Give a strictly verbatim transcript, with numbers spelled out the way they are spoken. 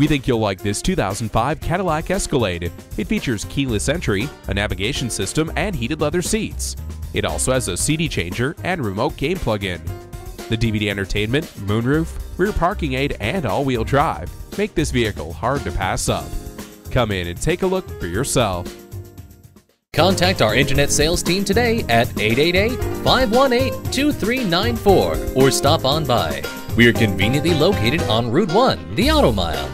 We think you'll like this two thousand five Cadillac Escalade. It features keyless entry, a navigation system, and heated leather seats. It also has a C D changer and remote game plug-in. The D V D entertainment, moonroof, rear parking aid, and all-wheel drive make this vehicle hard to pass up. Come in and take a look for yourself. Contact our internet sales team today at eight eight eight, five one eight, two three nine four or stop on by. We're conveniently located on Route one, the Auto Mile.